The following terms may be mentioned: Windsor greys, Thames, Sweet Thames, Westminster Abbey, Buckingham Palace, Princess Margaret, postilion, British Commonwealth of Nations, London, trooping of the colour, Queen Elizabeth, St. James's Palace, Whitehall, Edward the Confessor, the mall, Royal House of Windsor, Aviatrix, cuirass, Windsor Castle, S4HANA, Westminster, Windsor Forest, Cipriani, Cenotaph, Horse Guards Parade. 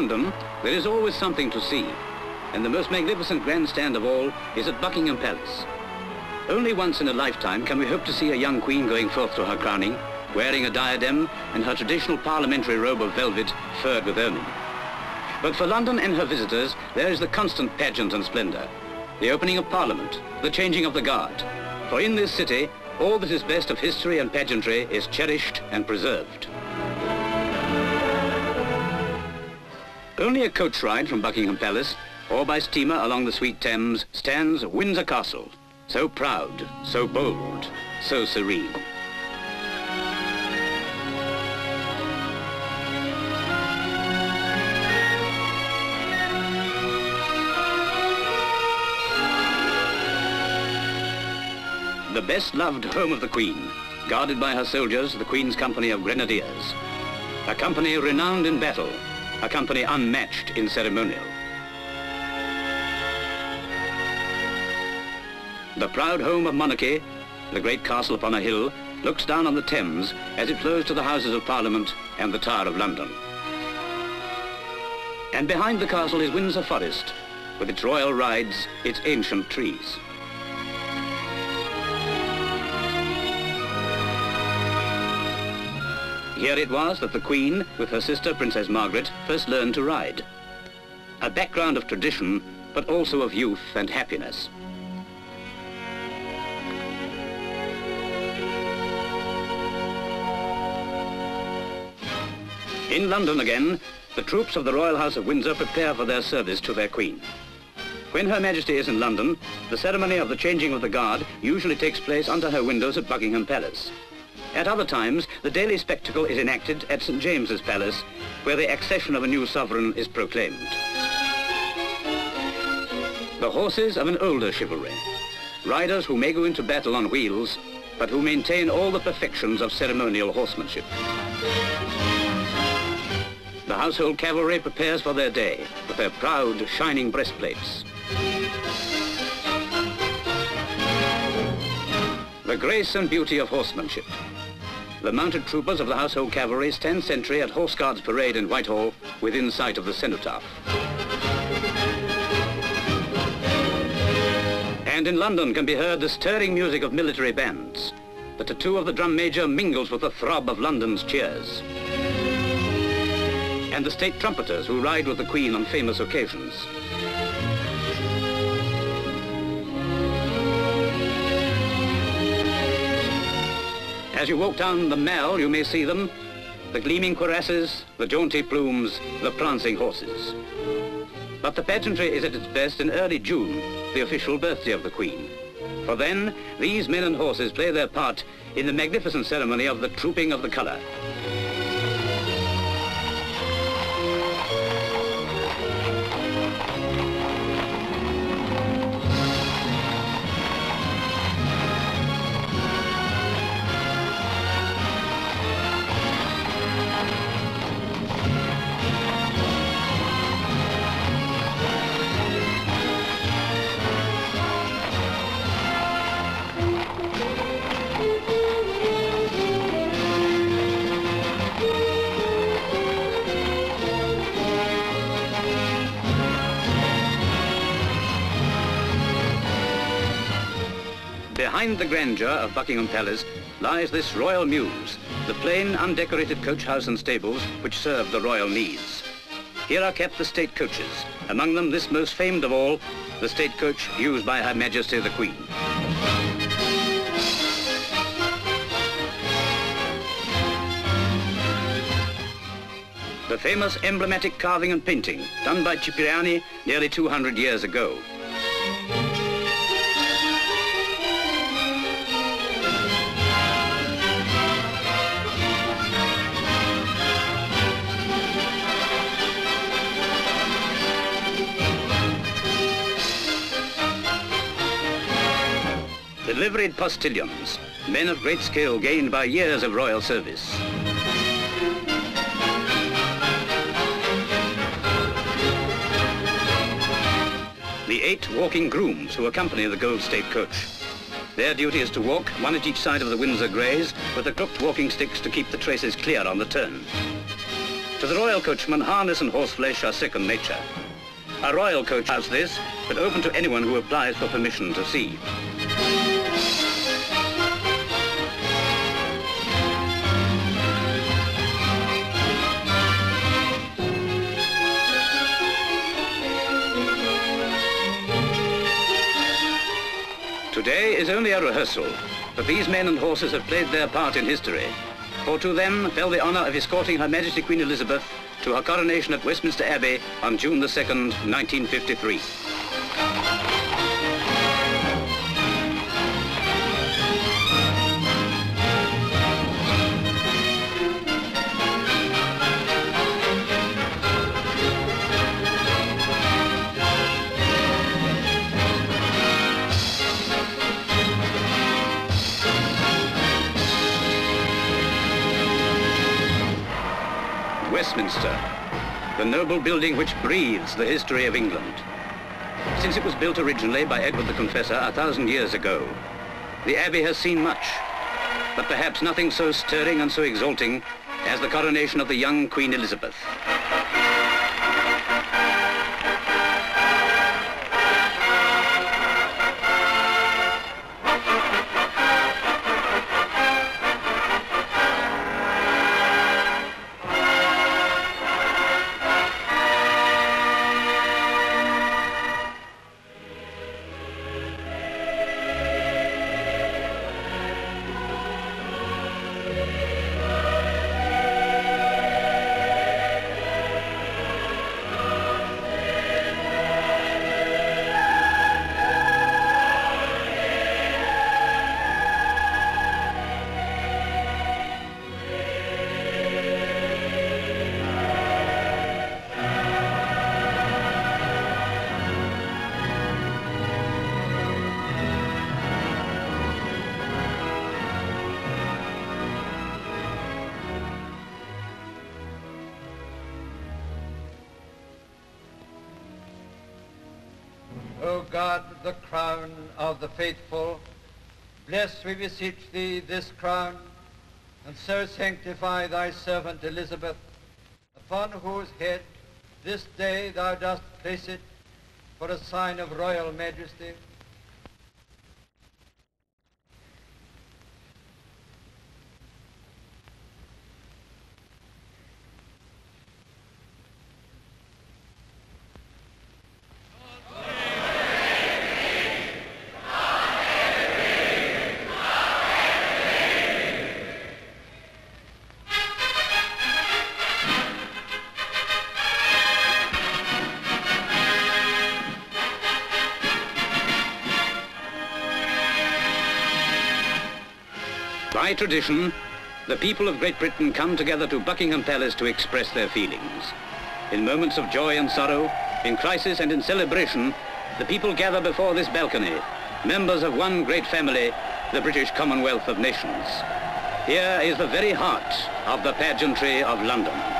London, there is always something to see, and the most magnificent grandstand of all is at Buckingham Palace. Only once in a lifetime can we hope to see a young queen going forth to her crowning, wearing a diadem and her traditional parliamentary robe of velvet furred with ermine. But for London and her visitors, there is the constant pageant and splendour, the opening of Parliament, the changing of the guard. For in this city, all that is best of history and pageantry is cherished and preserved. Only a coach ride from Buckingham Palace, or by steamer along the Sweet Thames, stands Windsor Castle, so proud, so bold, so serene. The best-loved home of the Queen, guarded by her soldiers, the Queen's company of grenadiers. A company renowned in battle, a company unmatched in ceremonial. The proud home of monarchy, the great castle upon a hill, looks down on the Thames as it flows to the Houses of Parliament and the Tower of London. And behind the castle is Windsor Forest, with its royal rides, its ancient trees. Here it was that the Queen, with her sister Princess Margaret, first learned to ride. A background of tradition, but also of youth and happiness. In London again, the troops of the Royal House of Windsor prepare for their service to their Queen. When Her Majesty is in London, the ceremony of the changing of the guard usually takes place under her windows at Buckingham Palace. At other times, the daily spectacle is enacted at St. James's Palace, where the accession of a new sovereign is proclaimed. The horses of an older chivalry, riders who may go into battle on wheels, but who maintain all the perfections of ceremonial horsemanship. The household cavalry prepares for their day with their proud, shining breastplates. The grace and beauty of horsemanship. The mounted troopers of the household cavalry stand sentry at Horse Guards Parade in Whitehall, within sight of the Cenotaph. And in London can be heard the stirring music of military bands. The tattoo of the drum major mingles with the throb of London's cheers. And the state trumpeters who ride with the Queen on famous occasions. As you walk down the mall, you may see them, the gleaming cuirasses, the jaunty plumes, the prancing horses. But the pageantry is at its best in early June, the official birthday of the Queen. For then, these men and horses play their part in the magnificent ceremony of the trooping of the colour. Behind the grandeur of Buckingham Palace lies this royal mews, the plain, undecorated coach house and stables which serve the royal needs. Here are kept the state coaches, among them this most famed of all, the state coach used by Her Majesty the Queen. The famous emblematic carving and painting done by Cipriani nearly 200 years ago. The liveried postilions, men of great skill gained by years of royal service. The 8 walking grooms who accompany the gold state coach. Their duty is to walk, one at each side of the Windsor greys, with the crooked walking sticks to keep the traces clear on the turn. To the royal coachman, harness and horseflesh are second nature. A royal coach has this, but open to anyone who applies for permission to see. Today is only a rehearsal, but these men and horses have played their part in history, for to them fell the honour of escorting Her Majesty Queen Elizabeth to her coronation at Westminster Abbey on June the 2nd, 1953. Westminster, the noble building which breathes the history of England. Since it was built originally by Edward the Confessor 1,000 years ago, the Abbey has seen much, but perhaps nothing so stirring and so exalting as the coronation of the young Queen Elizabeth. O God, the crown of the faithful, bless, we beseech thee, this crown, and so sanctify thy servant Elizabeth, upon whose head this day thou dost place it for a sign of royal majesty. By tradition, the people of Great Britain come together to Buckingham Palace to express their feelings. In moments of joy and sorrow, in crisis and in celebration, the people gather before this balcony, members of one great family, the British Commonwealth of Nations. Here is the very heart of the pageantry of London.